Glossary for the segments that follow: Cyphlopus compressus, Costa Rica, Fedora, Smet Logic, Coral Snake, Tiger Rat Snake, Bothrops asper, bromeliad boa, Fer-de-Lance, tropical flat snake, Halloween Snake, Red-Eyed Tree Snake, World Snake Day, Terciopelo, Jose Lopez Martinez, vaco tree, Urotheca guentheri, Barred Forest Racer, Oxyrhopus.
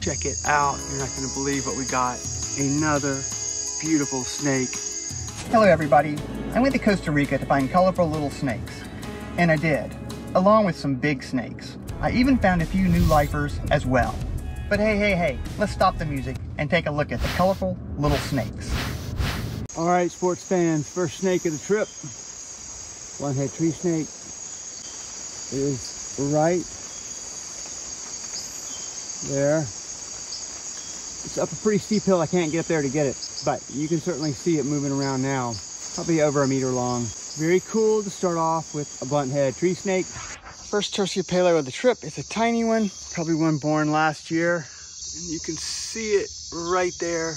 Check it out. You're not going to believe what we got. Another beautiful snake. Hello everybody. I went to Costa Rica to find colorful little snakes. And I did, along with some big snakes. I even found a few new lifers as well. But hey, let's stop the music and take a look at the colorful little snakes. All right, sports fans, first snake of the trip. Red-eyed tree snake is right there. It's up a pretty steep hill. I can't get up there to get it, but you can certainly see it moving around now. Probably over a meter long. Very cool to start off with a blunt-headed tree snake. First Terciopelo of the trip. It's a tiny one, probably one born last year. And you can see it right there.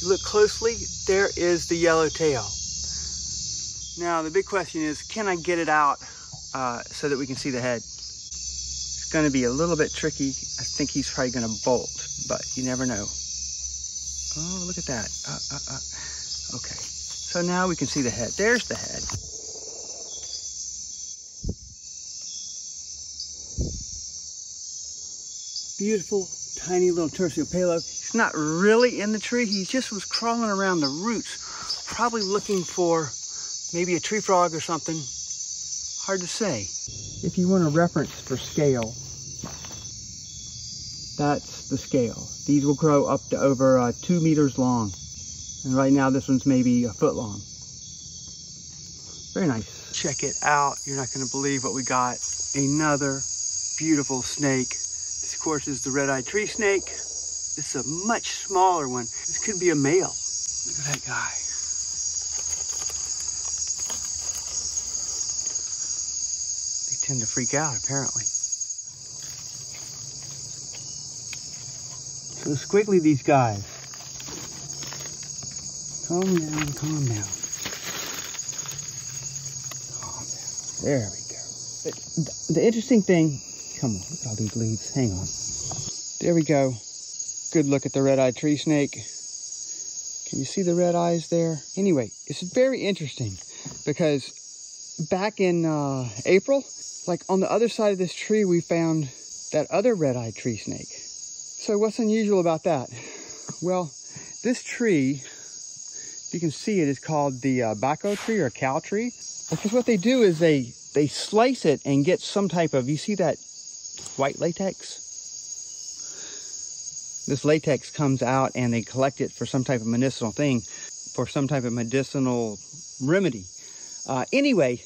You look closely, there is the yellow tail. Now the big question is, can I get it out so that we can see the head? It's gonna be a little bit tricky. I think he's probably gonna bolt, but you never know. Oh, look at that. Okay, so now we can see the head. There's the head. Beautiful, tiny little Terciopelo. He's not really in the tree. He just was crawling around the roots, probably looking for maybe a tree frog or something. Hard to say. If you want a reference for scale, that's the scale. These will grow up to over 2 meters long. And right now this one's maybe a foot long. Very nice. Check it out. You're not gonna believe what we got. Another beautiful snake. This of course is the red-eyed tree snake. It's a much smaller one. This could be a male. Look at that guy. Tend to freak out apparently. So squiggly these guys. Calm down. There we go. The interesting thing, come on, look at all these leaves, hang on. There we go. Good look at the red-eyed tree snake. Can you see the red eyes there? Anyway, it's very interesting because back in April, like on the other side of this tree, we found that other red-eyed tree snake. So what's unusual about that? Well, this tree, you can see it is called the vaco tree or cow tree. Because what they do is they slice it and get some type of, you see that white latex? This latex comes out and they collect it for some type of medicinal thing, for some type of medicinal remedy. Anyway,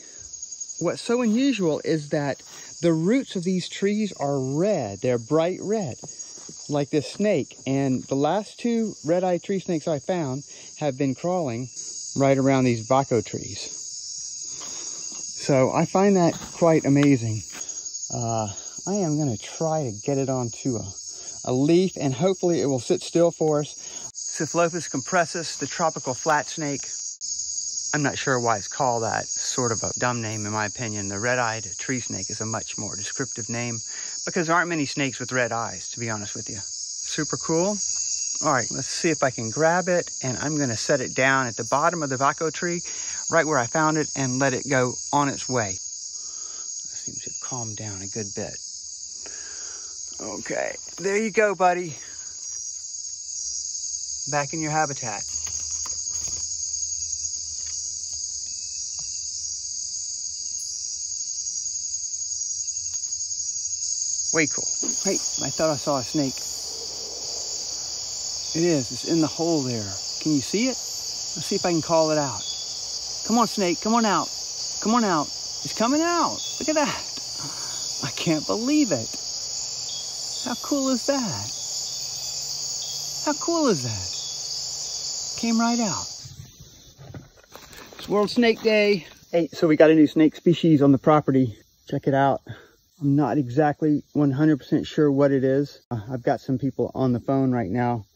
what's so unusual is that the roots of these trees are red. They're bright red, like this snake. And the last two red-eyed tree snakes I found have been crawling right around these vaco trees. So I find that quite amazing. I am going to try to get it onto a leaf, and hopefully it will sit still for us. Cyphlopus compressus, the tropical flat snake. I'm not sure why it's called that, sort of a dumb name in my opinion. The red-eyed tree snake is a much more descriptive name because there aren't many snakes with red eyes, to be honest with you. Super cool. All right, let's see if I can grab it, and I'm gonna set it down at the bottom of the vaco tree, right where I found it, and let it go on its way. It seems to have calmed down a good bit. Okay, there you go, buddy. Back in your habitat. Way cool. Wait, I thought I saw a snake. It is, it's in the hole there. Can you see it? Let's see if I can call it out. Come on, snake, come on out. Come on out. It's coming out. Look at that. I can't believe it. How cool is that? How cool is that? Came right out. It's World Snake Day. Hey, so we got a new snake species on the property. Check it out. I'm not exactly 100% sure what it is. I've got some people on the phone right now.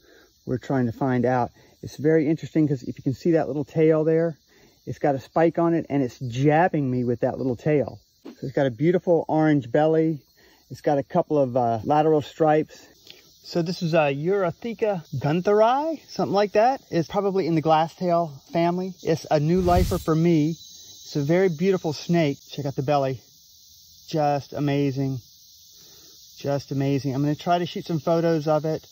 We're trying to find out. It's very interesting because if you can see that little tail there, it's got a spike on it and it's jabbing me with that little tail. So it's got a beautiful orange belly. It's got a couple of lateral stripes. So this is a Urotheca guentheri, something like that. It's probably in the glasstail family. It's a new lifer for me. It's a very beautiful snake. Check out the belly. Just amazing. just amazing. I'm going to try to shoot some photos of it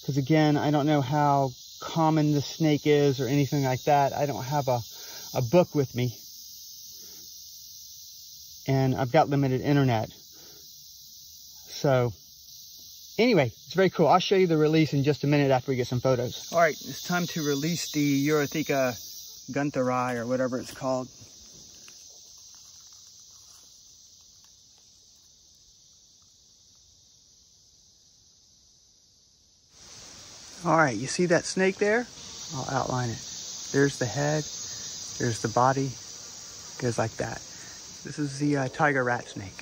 because, again, I don't know how common the snake is or anything like that. I don't have a book with me, and I've got limited internet. So anyway, it's very cool. I'll show you the release in just a minute after we get some photos. All right, it's time to release the Urotheca guentheri, or whatever it's called. All right, you see that snake there? I'll outline it. There's the head, there's the body, goes like that. This is the tiger rat snake.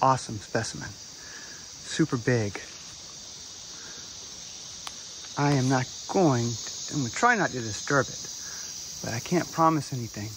Awesome specimen, super big. I'm gonna try not to disturb it, but I can't promise anything.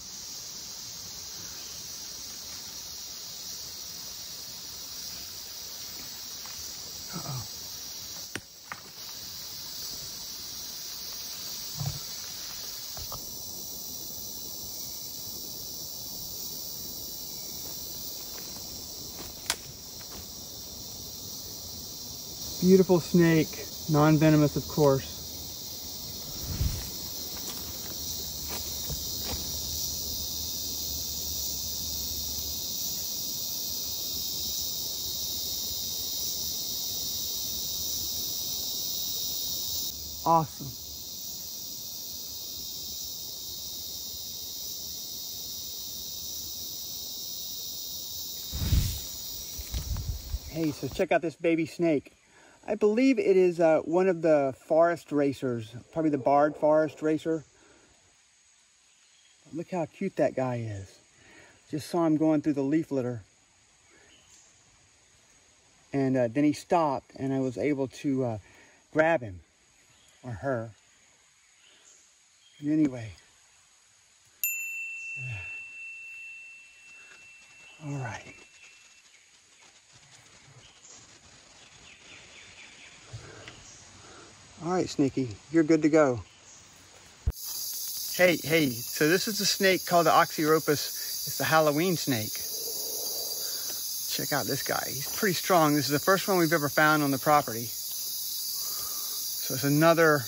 Beautiful snake, non-venomous, of course. Awesome. Hey, so check out this baby snake. I believe it is one of the forest racers, probably the barred forest racer. Look how cute that guy is. Just saw him going through the leaf litter. And then he stopped, and I was able to grab him, or her. And anyway. All right. All right, Snakey, you're good to go. Hey, so this is the snake called the Oxyrhopus. It's the Halloween snake. Check out this guy. He's pretty strong. This is the first one we've ever found on the property. So it's another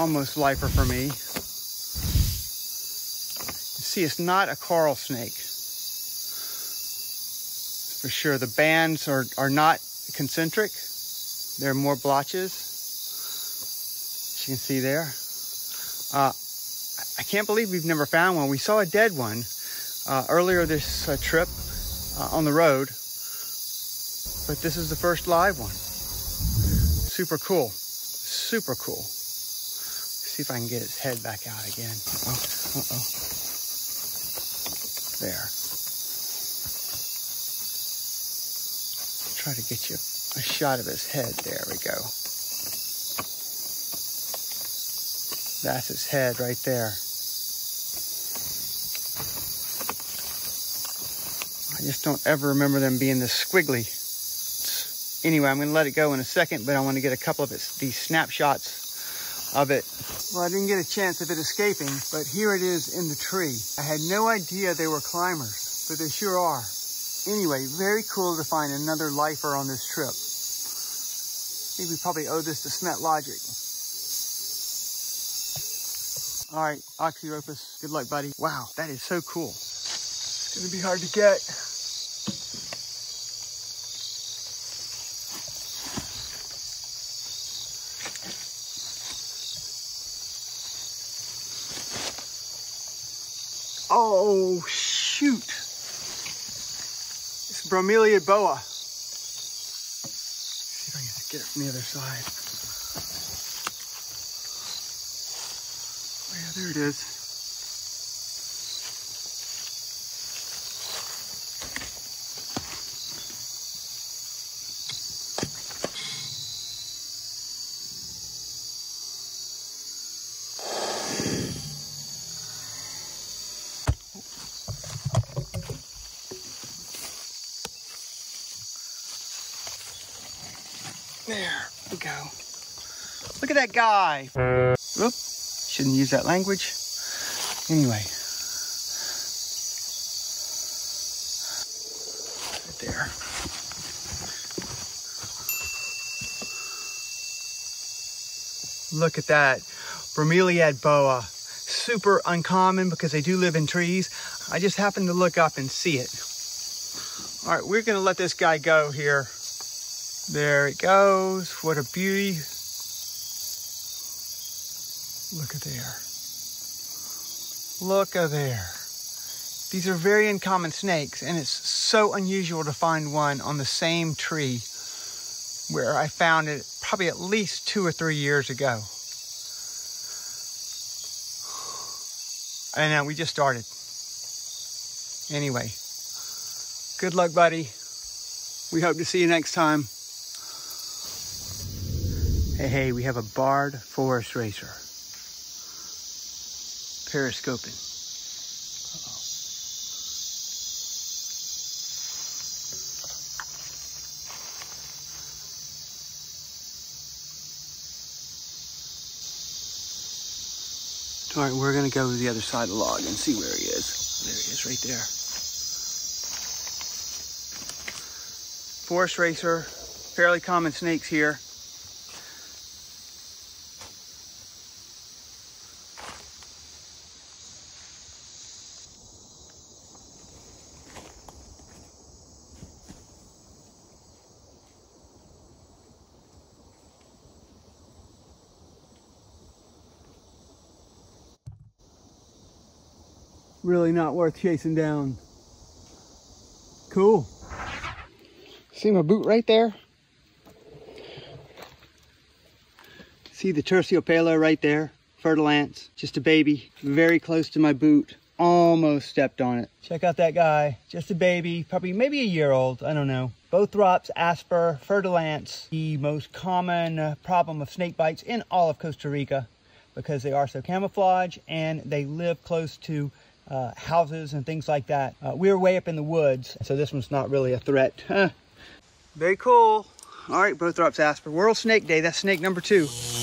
almost lifer for me. See, it's not a coral snake. For sure, the bands are not concentric. There are more blotches, as you can see there. I can't believe we've never found one. We saw a dead one earlier this trip on the road, but this is the first live one. Super cool, super cool. Let's see if I can get its head back out again. There. Try to get you a shot of his head. There we go. That's his head right there. I just don't ever remember them being this squiggly. Anyway, I'm going to let it go in a second, but I want to get a couple of these snapshots of it. Well, I didn't get a chance of it escaping, but here it is in the tree. I had no idea they were climbers, but they sure are. Anyway, very cool to find another lifer on this trip. I think we probably owe this to Smet Logic. All right, Oxyrhopus, good luck, buddy. Wow, that is so cool. It's gonna be hard to get. Oh, shoot. Bromeliad boa. See if I can get it from the other side. Oh yeah, there it is. There we go. Look at that guy. Oops, shouldn't use that language. Anyway. Right there. Look at that. Bromeliad boa. Super uncommon because they do live in trees. I just happened to look up and see it. All right, we're gonna let this guy go here. There it goes. What a beauty. Look at there. Look at there. These are very uncommon snakes, and it's so unusual to find one on the same tree where I found it probably at least 2 or 3 years ago. And we just started. Anyway, good luck, buddy. We hope to see you next time. Hey, we have a barred forest racer. Periscoping. All right, we're gonna go to the other side of the log and see where he is. There he is, right there. Forest racer, fairly common snakes here. Really not worth chasing down. Cool. See my boot right there? See the Terciopelo right there? Fer-de-Lance, just a baby, very close to my boot. Almost stepped on it. Check out that guy, just a baby, probably maybe a year old, I don't know. Bothrops asper, Fer-de-Lance, the most common problem of snake bites in all of Costa Rica because they are so camouflage and they live close to houses and things like that. We're way up in the woods, so this one's not really a threat. Very cool. All right, Bothrops asper. World Snake Day, that's snake number 2.